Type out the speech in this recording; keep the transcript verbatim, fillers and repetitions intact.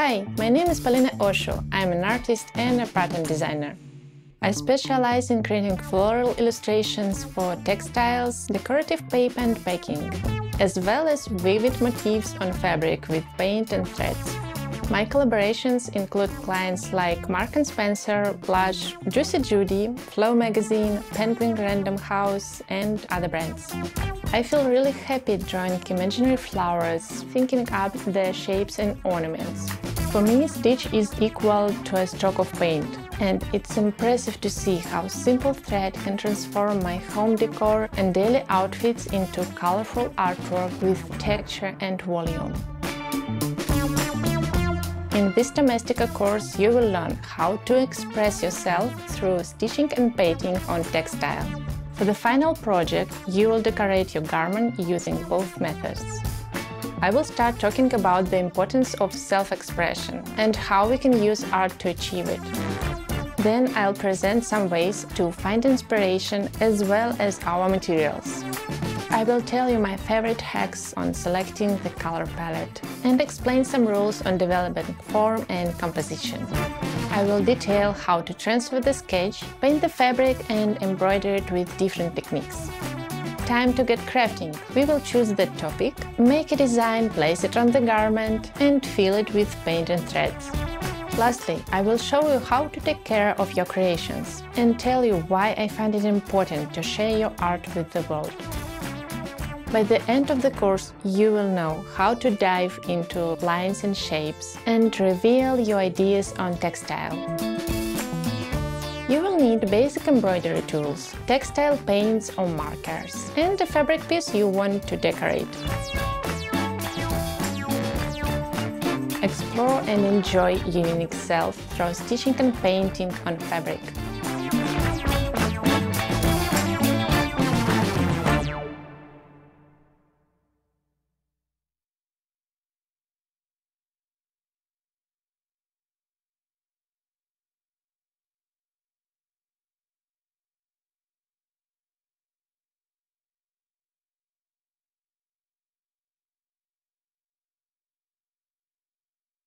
Hi, my name is Polina Oshu. I'm an artist and a pattern designer. I specialize in creating floral illustrations for textiles, decorative paper and packing, as well as vivid motifs on fabric with paint and threads. My collaborations include clients like Mark and Spencer, Blush, Juicy Judy, Flow Magazine, Penguin Random House and other brands. I feel really happy drawing imaginary flowers, thinking up their shapes and ornaments. For me, stitch is equal to a stroke of paint, and it's impressive to see how simple thread can transform my home decor and daily outfits into colorful artwork with texture and volume. In this Domestika course, you will learn how to express yourself through stitching and painting on textile. For the final project, you will decorate your garment using both methods. I will start talking about the importance of self-expression and how we can use art to achieve it. Then I'll present some ways to find inspiration as well as our materials. I will tell you my favorite hacks on selecting the color palette and explain some rules on developing form and composition. I will detail how to transfer the sketch, paint the fabric and embroider it with different techniques. Time to get crafting. We will choose the topic, make a design, place it on the garment and fill it with paint and threads. Lastly, I will show you how to take care of your creations and tell you why I find it important to share your art with the world. By the end of the course, you will know how to dive into lines and shapes and reveal your ideas on textile. You will need basic embroidery tools, textile paints or markers, and a fabric piece you want to decorate. Explore and enjoy your unique self through stitching and painting on fabric.